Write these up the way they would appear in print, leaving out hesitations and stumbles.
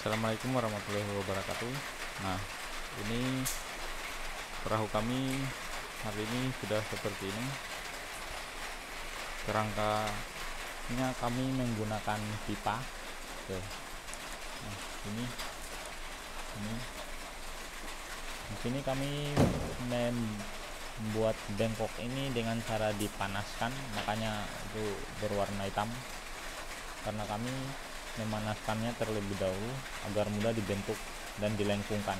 Assalamualaikum warahmatullahi wabarakatuh. Nah, ini perahu kami hari ini sudah seperti ini. Kerangkanya kami menggunakan pipa. Oke. Nah, ini. Di sini kami membuat bengkok ini dengan cara dipanaskan, makanya itu berwarna hitam. Karena kami memanaskannya terlebih dahulu agar mudah dibentuk dan dilengkungkan.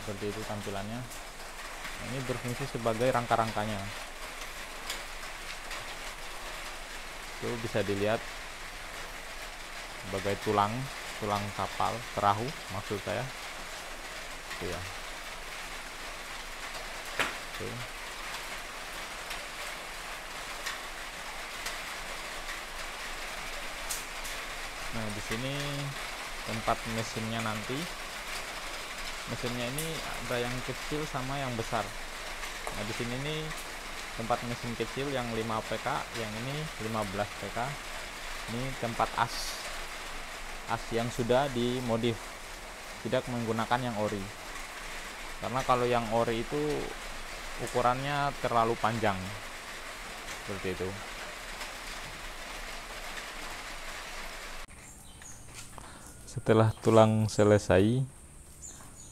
Seperti itu tampilannya. Ini berfungsi sebagai rangka-rangkanya. Itu bisa dilihat sebagai tulang kapal, perahu maksud saya. Itu ya. Oke. Nah, di sini tempat mesinnya nanti. Mesinnya ini ada yang kecil sama yang besar. Nah, di sini ini tempat mesin kecil yang 5 PK, yang ini 15 PK. Ini tempat as. As yang sudah dimodif. Tidak menggunakan yang ori. Karena kalau yang ori itu ukurannya terlalu panjang. Seperti itu. Setelah tulang selesai,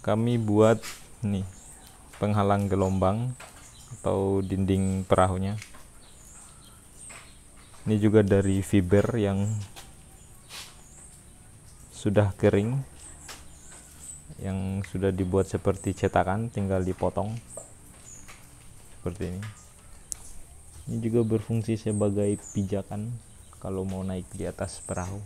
kami buat nih penghalang gelombang atau dinding perahunya. Ini juga dari fiber yang sudah kering, yang sudah dibuat seperti cetakan, tinggal dipotong seperti ini. Ini juga berfungsi sebagai pijakan kalau mau naik di atas perahu.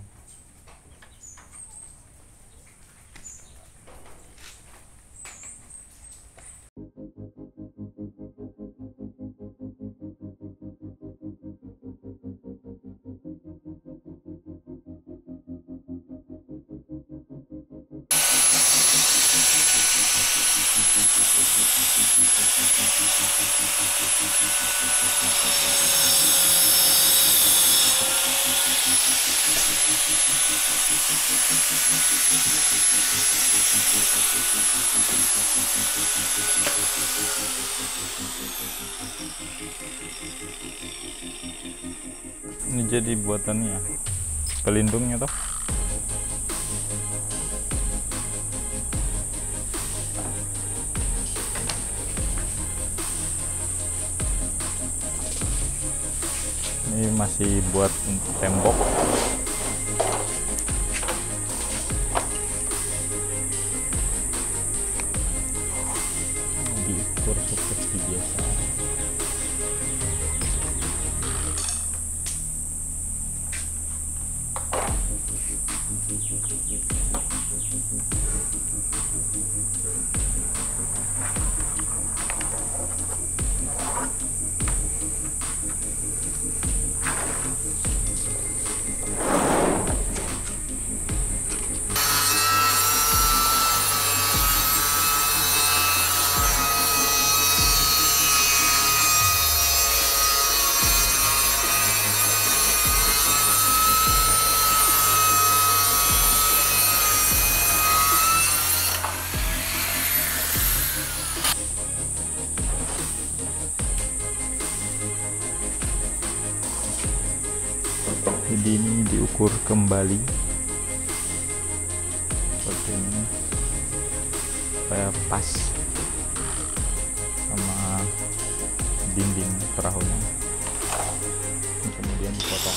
Ini jadi buatannya, pelindungnya toh. Ini masih buat tembok. Diukur seperti biasa. Jadi ini diukur kembali seperti ini supaya pas sama dinding perahunya, kemudian dipotong.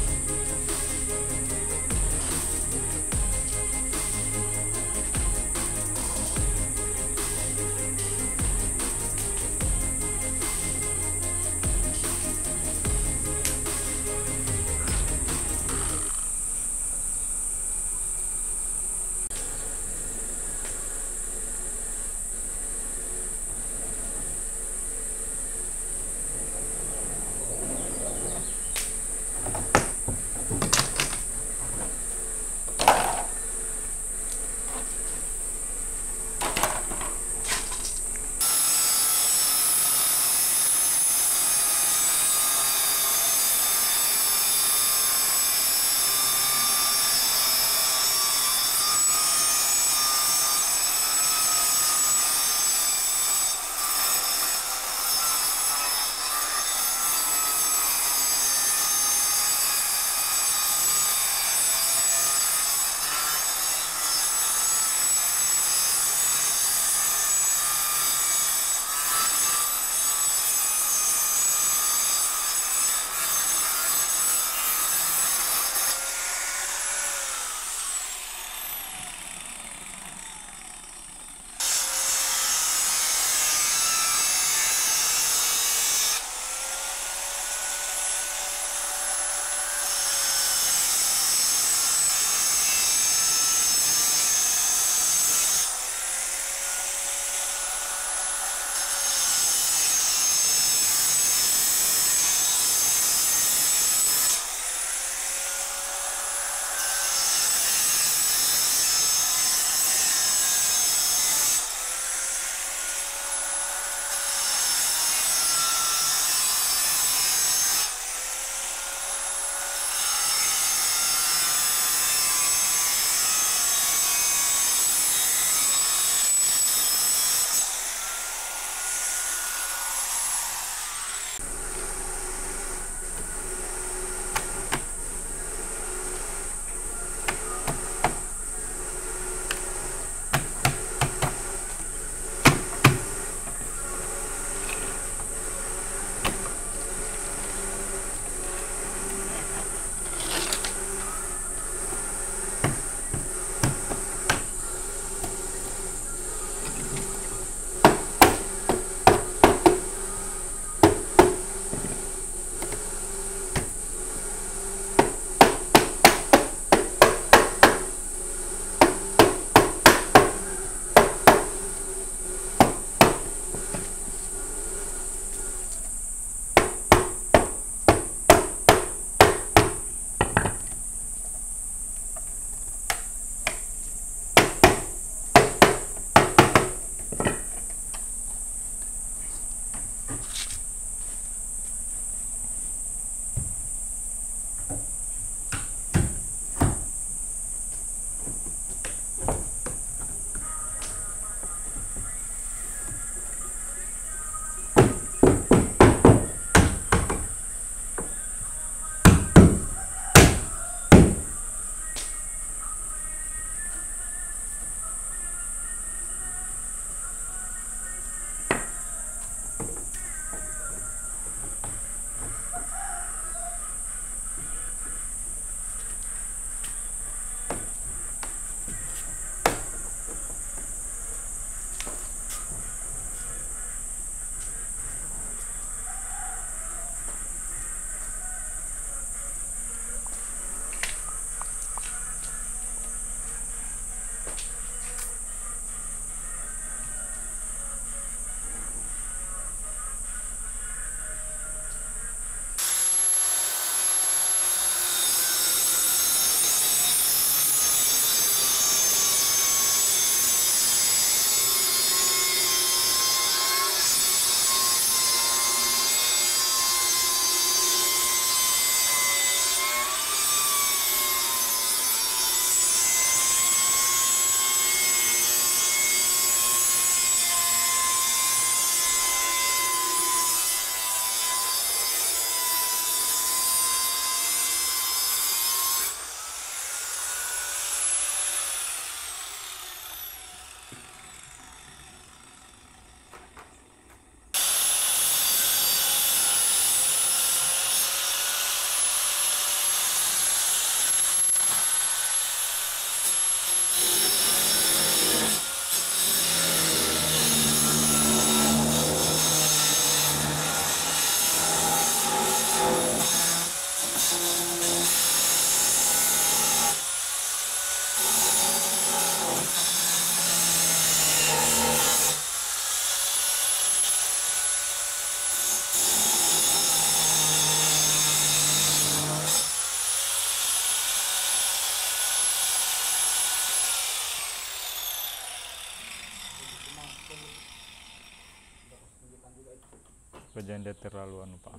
kerjaan dia terlalu anu Pak.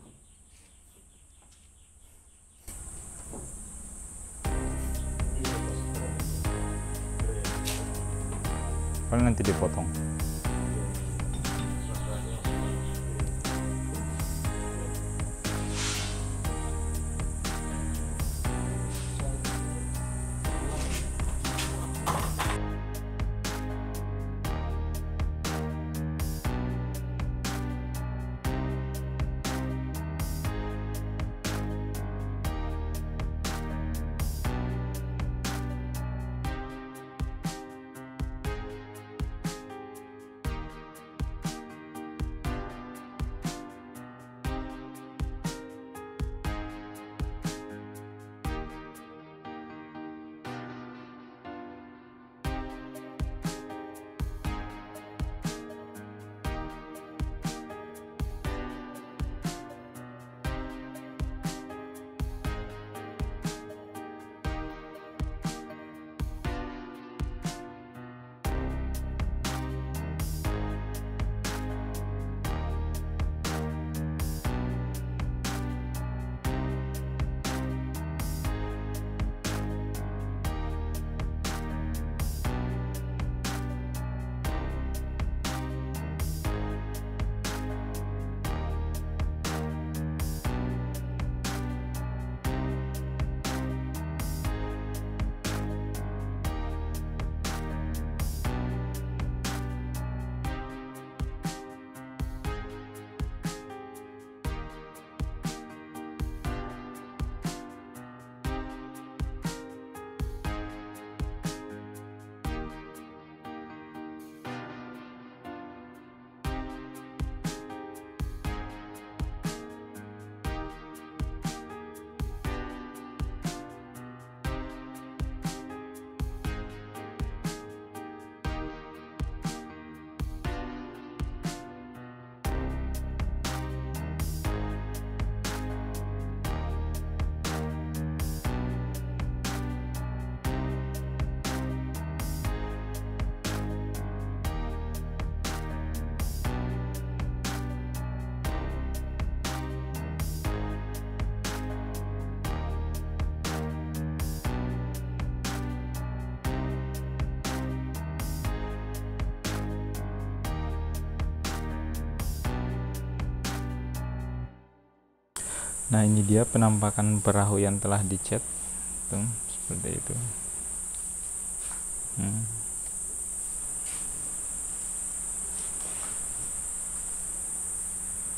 Paling nanti dipotong. Nah, ini dia penampakan perahu yang telah dicat, tuh seperti itu.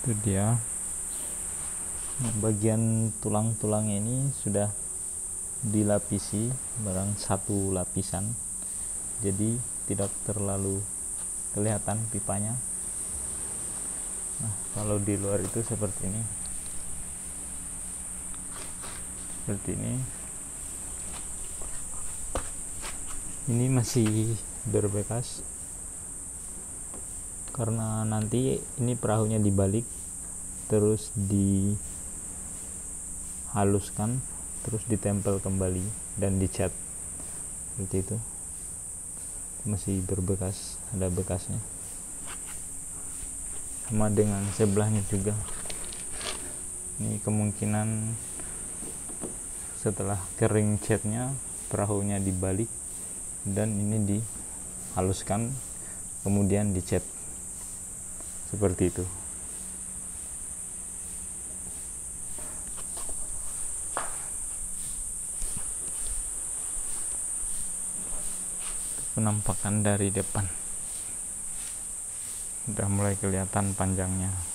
Itu dia. Nah, bagian tulang-tulang ini sudah dilapisi barang satu lapisan, jadi tidak terlalu kelihatan pipanya. Nah, kalau di luar itu seperti ini. Seperti ini masih berbekas karena nanti ini perahunya dibalik terus dihaluskan terus ditempel kembali dan dicat seperti itu. Masih berbekas, ada bekasnya, sama dengan sebelahnya juga. Ini kemungkinan setelah kering catnya perahunya dibalik dan ini dihaluskan kemudian dicat seperti itu. Penampakan dari depan udah mulai kelihatan panjangnya.